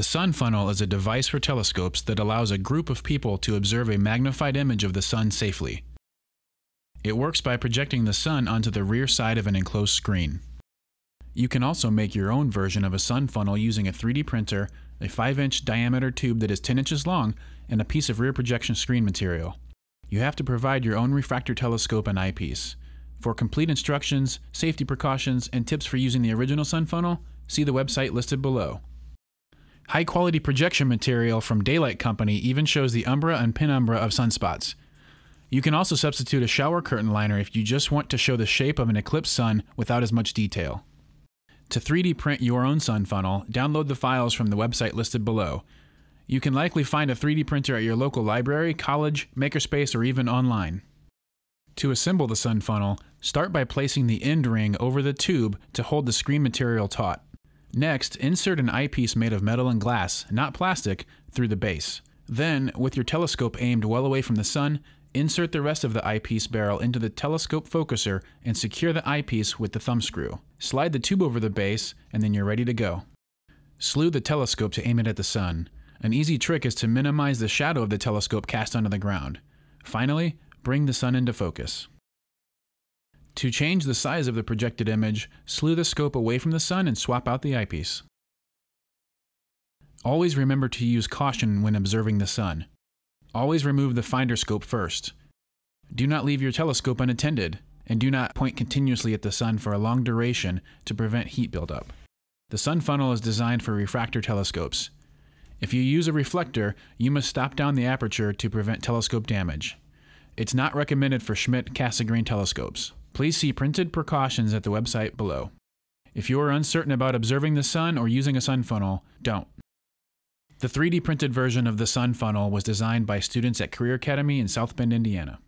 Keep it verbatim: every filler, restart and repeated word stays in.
The Sun Funnel is a device for telescopes that allows a group of people to observe a magnified image of the sun safely. It works by projecting the sun onto the rear side of an enclosed screen. You can also make your own version of a sun funnel using a three D printer, a five inch diameter tube that is ten inches long, and a piece of rear projection screen material. You have to provide your own refractor telescope and eyepiece. For complete instructions, safety precautions, and tips for using the original sun funnel, see the website listed below. High-quality projection material from Daylight Company even shows the umbra and penumbra of sunspots. You can also substitute a shower curtain liner if you just want to show the shape of an eclipsed sun without as much detail. To three D print your own sun funnel, download the files from the website listed below. You can likely find a three D printer at your local library, college, makerspace, or even online. To assemble the sun funnel, start by placing the end ring over the tube to hold the screen material taut. Next, insert an eyepiece made of metal and glass, not plastic, through the base. Then, with your telescope aimed well away from the sun, insert the rest of the eyepiece barrel into the telescope focuser and secure the eyepiece with the thumb screw. Slide the tube over the base, and then you're ready to go. Slew the telescope to aim it at the sun. An easy trick is to minimize the shadow of the telescope cast onto the ground. Finally, bring the sun into focus. To change the size of the projected image, slew the scope away from the sun and swap out the eyepiece. Always remember to use caution when observing the sun. Always remove the finder scope first. Do not leave your telescope unattended, and do not point continuously at the sun for a long duration to prevent heat buildup. The sun funnel is designed for refractor telescopes. If you use a reflector, you must stop down the aperture to prevent telescope damage. It's not recommended for Schmidt-Cassegrain telescopes. Please see printed precautions at the website below. If you are uncertain about observing the sun or using a sun funnel, don't. The three D printed version of the sun funnel was designed by students at Career Academy in South Bend, Indiana.